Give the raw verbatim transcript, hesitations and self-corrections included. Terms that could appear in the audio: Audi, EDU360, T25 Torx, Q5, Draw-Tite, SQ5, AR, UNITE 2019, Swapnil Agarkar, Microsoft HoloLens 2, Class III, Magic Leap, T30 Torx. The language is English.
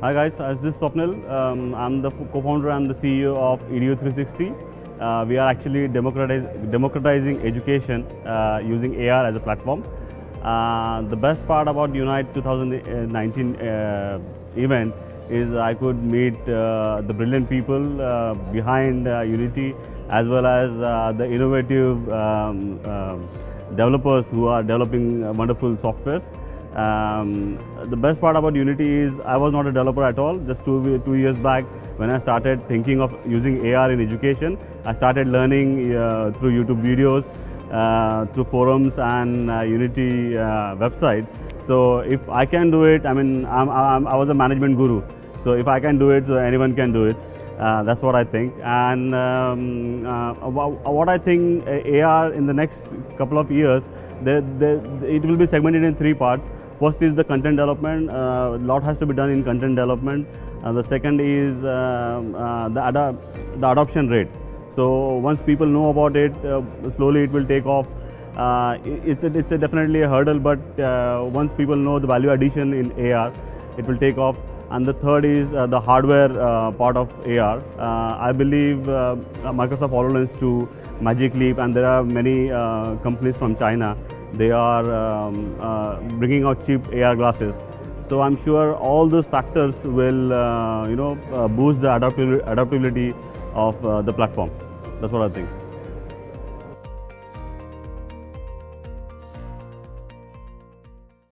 Hi guys, this is Swapnil. Um, I'm the co-founder and the C E O of E D U three sixty. Uh, we are actually democratize, democratizing education uh, using A R as a platform. Uh, the best part about UNITE twenty nineteen uh, event is I could meet uh, the brilliant people uh, behind uh, Unity, as well as uh, the innovative um, uh, developers who are developing wonderful softwares. Um, the best part about Unity is I was not a developer at all. Just two, two years back, when I started thinking of using A R in education, I started learning uh, through YouTube videos, uh, through forums and uh, Unity uh, website. So if I can do it, I mean, I'm, I'm, I was a management guru. So if I can do it, so anyone can do it. Uh, that's what I think. And um, uh, what I think A R in the next couple of years, they, they, it will be segmented in three parts. First is the content development. Uh, a lot has to be done in content development. Uh, the second is uh, uh, the, ad the adoption rate. So once people know about it, uh, slowly it will take off. Uh, it's a, it's a definitely a hurdle, but uh, once people know the value addition in A R, it will take off. And the third is uh, the hardware uh, part of A R. Uh, I believe uh, Microsoft HoloLens two, Magic Leap, and there are many uh, companies from China. They are um, uh, bringing out cheap A R glasses. So I'm sure all those factors will, uh, you know, uh, boost the adaptability of uh, the platform. That's what I think.